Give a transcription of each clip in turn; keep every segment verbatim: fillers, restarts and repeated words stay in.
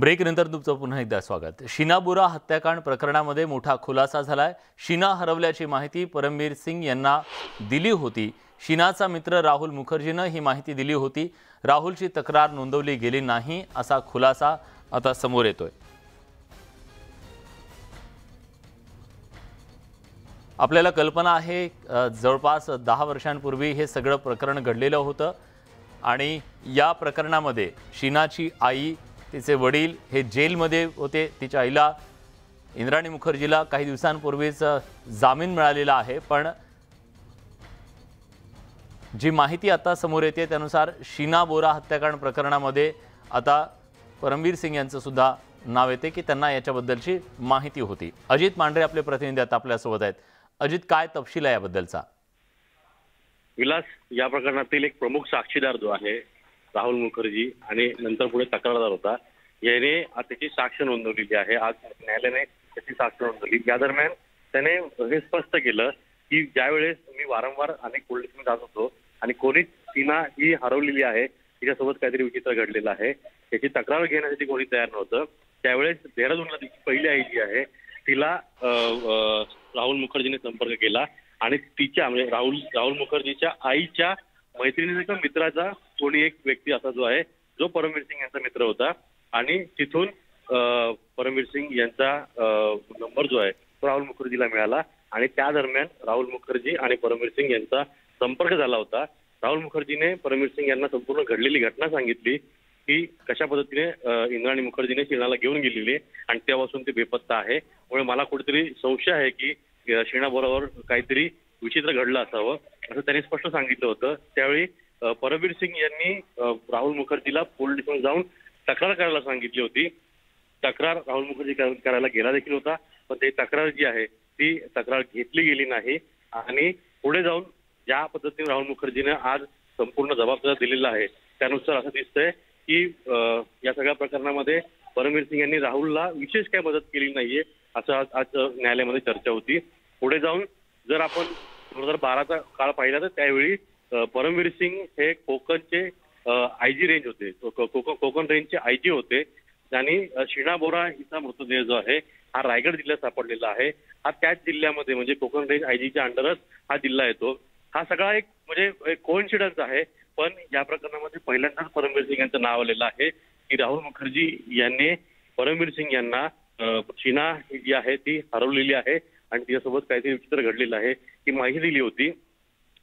ब्रेकनंतर तुमचं पुन्हा एकदा स्वागत। शीना बोरा हत्याकांड प्रकरणामध्ये मोठा खुलासा झालाय। शीना हरवल्याची माहिती परमबीर सिंग यांना दिली होती। शीनाचा मित्र राहुल मुखर्जीने ही माहिती दिली होती। राहुलची तक्रार नोंदवली गेली नाही असा खुलासा आता समोर येतोय। आपल्याला कल्पना आहे जवळपास दहा वर्षांपूर्वी हे सगळं प्रकरण घडलेलं होतं आणि या प्रकरणामध्ये शीनाची आई तिचे वडील हे जेलमध्ये होते। तिच्या आईला इंद्राणी मुखर्जीला काही दिवसांपूर्वीच जामीन मिळालेला आहे, पण जी माहिती आता समोर येते त्यानुसार शीना बोरा हत्याकांड प्रकरणामध्ये आता परमबीर सिंग यांचं सुद्धा नाव येते की त्यांना याच्याबद्दलची माहिती होती। अजित मांढरे आपले प्रतिनिधी आता आपल्यासोबत आहेत। अजित, काय तपशील आहे याबद्दलचा? विलास, या प्रकरणातील एक प्रमुख साक्षीदार जो आहे राहुल मुखर्जी आणि नंतर पुढे तक्रारदार होता, याने त्याची साक्ष नोंदवलेली आहे। आज न्यायालयाने त्याची साक्ष नोंदवली। या दरम्यान त्याने हे स्पष्ट केलं की ज्यावेळेस मी वारंवार अनेक पोलीस स्टेशनला जात होतो आणि कोणीच शीना ही हरवलेली आहे, तिच्यासोबत काहीतरी विचित्र घडलेलं आहे, त्याची तक्रार घेण्यासाठी कोणी तयार नव्हतं, त्यावेळेस देहरादूनला तिची पहिली आई जी आहे तिला राहुल मुखर्जीने संपर्क केला आणि तिच्या म्हणजे राहुल राहुल मुखर्जीच्या आईच्या मैत्रिणीने का मित्राचा कोणी एक व्यक्ती असा जो आहे जो परमवीर सिंग यांचा मित्र होता आणि तिथून परमवीर सिंग यांचा नंबर जो आहे तो राहुल मुखर्जीला मिळाला आणि त्या दरम्यान राहुल मुखर्जी आणि परमवीर सिंग यांचा संपर्क झाला होता। राहुल मुखर्जीने परमवीर सिंग यांना संपूर्ण घडलेली घटना सांगितली की कशा पद्धतीने इंद्राणी मुखर्जीने शीनाला घेऊन गेलेली आणि तेव्हापासून ते बेपत्ता आहे, त्यामुळे मला कुठेतरी संशय आहे की शीना बोरावर काहीतरी विचित्र घडलं असावं असं त्यांनी स्पष्ट सांगितलं होतं। त्यावेळी परमबीर सिंग यांनी राहुल मुखर्जीला पोलीस स्टेशन जाऊन तक्रार करायला सांगितली होती। तक्रार राहुल मुखर्जी करायला गेला देखील होता, पण ती तक्रार जी आहे ती तक्रार घेतली गेली नाही आणि पुढे जाऊन ज्या पद्धतीने राहुल मुखर्जीने आज संपूर्ण जबाबदारी दिलेला आहे त्यानुसार असं दिसतंय की या सगळ्या प्रकरणामध्ये परमबीर सिंग यांनी राहुलला विशेष काय मदत केली नाहीये असं आज आज न्यायालयामध्ये चर्चा होती। पुढे जाऊन जर आपण दोन हजार बाराचा काळ पाहिला तर त्यावेळी परमवीर सिंग हे कोकणचे आयजी रेंज होते, कोकण रेंजचे आयजी होते आणि शीना बोरा हिचा मृतदेह जो आहे हा रायगड जिल्ह्यात सापडलेला आहे। हा त्याच जिल्ह्यामध्ये म्हणजे कोकण रेंज आयजीच्या अंडरच हा जिल्हा येतो। हा सगळा एक म्हणजे कोइन्सिडन्स आहे, पण या प्रकरणामध्ये पहिल्यांदाच परमवीर सिंग यांचं नाव आलेलं आहे की राहुल मुखर्जी यांनी परमवीर सिंग यांना शीना जी आहे ती हरवलेली आहे आणि तिच्यासोबत काहीतरी विचित्र घडलेलं आहे ही माहिती दिली होती।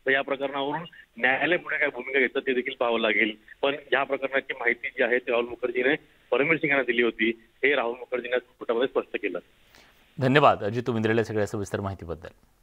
तर या प्रकरणावरून न्यायालय पुढे काय भूमिका घेतं ते देखील पाहावं लागेल, पण या प्रकरणाची माहिती जी आहे ती राहुल मुखर्जीने परमबीर सिंग यांना दिली होती हे राहुल मुखर्जीने कोर्टामध्ये स्पष्ट केलं। धन्यवाद अजित, तुम्ही दिलेल्या सगळ्या सविस्तर माहितीबद्दल।